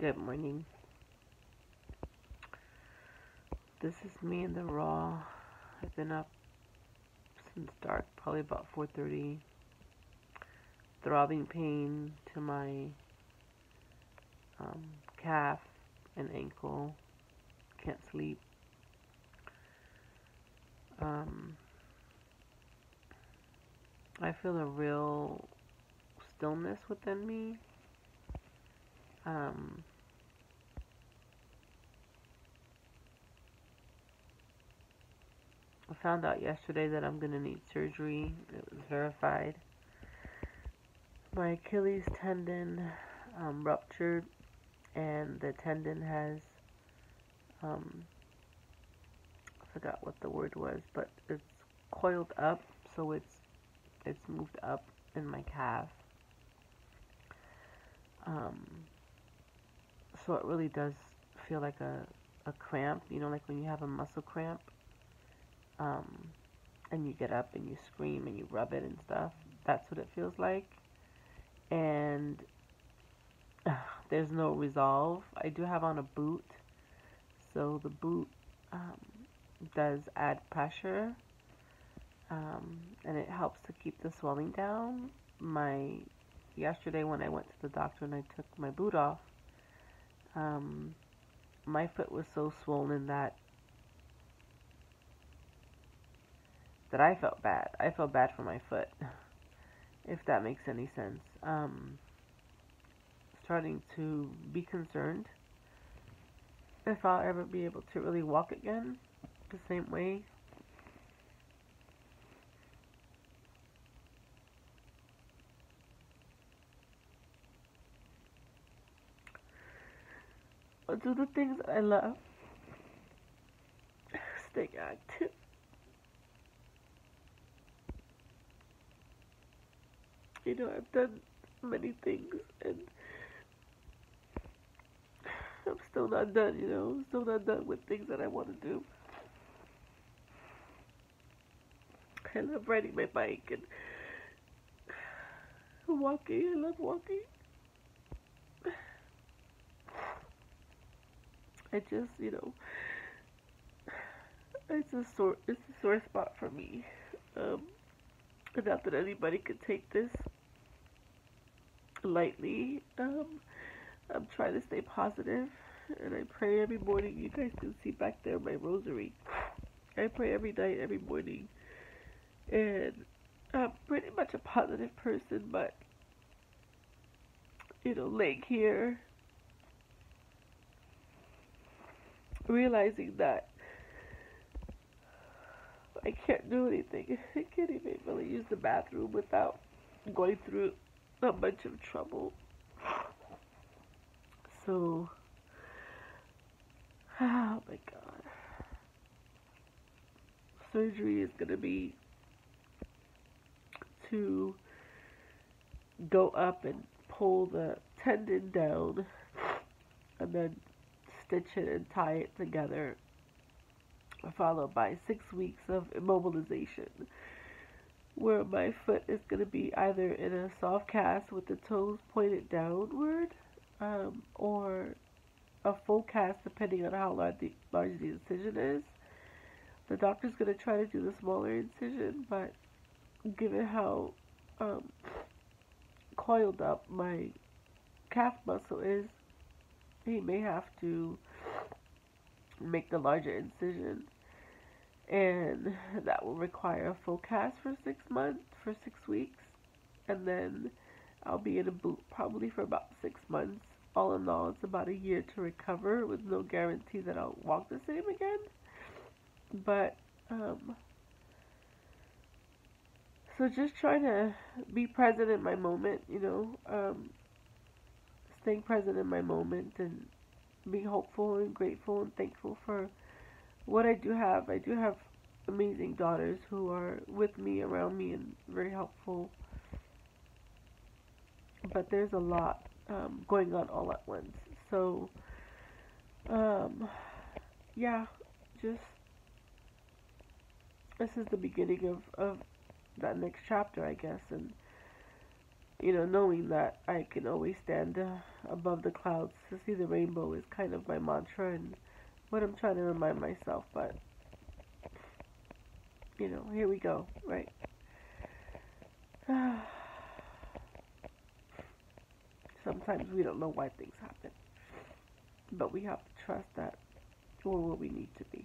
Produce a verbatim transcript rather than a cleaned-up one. Good morning. This is me in the raw. I've been up since dark, probably about four thirty. Throbbing pain to my um, calf and ankle. Can't sleep. Um, I feel a real stillness within me. Um, I found out yesterday that I'm going to need surgery. It was verified. My Achilles tendon um, ruptured, and the tendon has, um, I forgot what the word was, but it's coiled up, so it's it's moved up in my calf. Um, so it really does feel like a, a cramp, you know, like when you have a muscle cramp, um, and you get up and you scream and you rub it and stuff. That's what it feels like. And uh, there's no resolve. I do have on a boot, so the boot um, does add pressure, um, and it helps to keep the swelling down. My Yesterday when I went to the doctor and I took my boot off, um, my foot was so swollen that that I felt bad. I felt bad for my foot, if that makes any sense. Um, starting to be concerned if I'll ever be able to really walk again the same way. Do the things that I love. Stay active. You know, I've done many things and I'm still not done, you know. I'm still not done with things that I want to do. I love riding my bike and walking. I love walking. I just, you know, it's a sore, it's a sore spot for me. Um, not that anybody could take this lightly. Um, I'm trying to stay positive, and I pray every morning. You guys can see back there my rosary. I pray every night, every morning, and I'm pretty much a positive person, but, you know, laying here, realizing that I can't do anything. I can't even really use the bathroom without going through a bunch of trouble. So, oh my God. Surgery is going to be to go up and pull the tendon down and then stitch it and tie it together, followed by six weeks of immobilization, where my foot is going to be either in a soft cast with the toes pointed downward, um, or a full cast depending on how large the, large the incision is. The doctor's going to try to do the smaller incision, but given how um, coiled up my calf muscle is, he may have to make the larger incision, and that will require a full cast for six months, for six weeks, and then I'll be in a boot probably for about six months. All in all, it's about a year to recover with no guarantee that I'll walk the same again. But, um, so just trying to be present in my moment, you know, um, staying present in my moment and being hopeful and grateful and thankful for what I do have. I do have amazing daughters who are with me, around me, and very helpful. But there's a lot um, going on all at once. So, um, yeah, just this is the beginning of, of that next chapter, I guess. And you know, knowing that I can always stand uh, above the clouds to see the rainbow is kind of my mantra and what I'm trying to remind myself. But, you know, here we go, right? Sometimes we don't know why things happen, but we have to trust that we're where we need to be.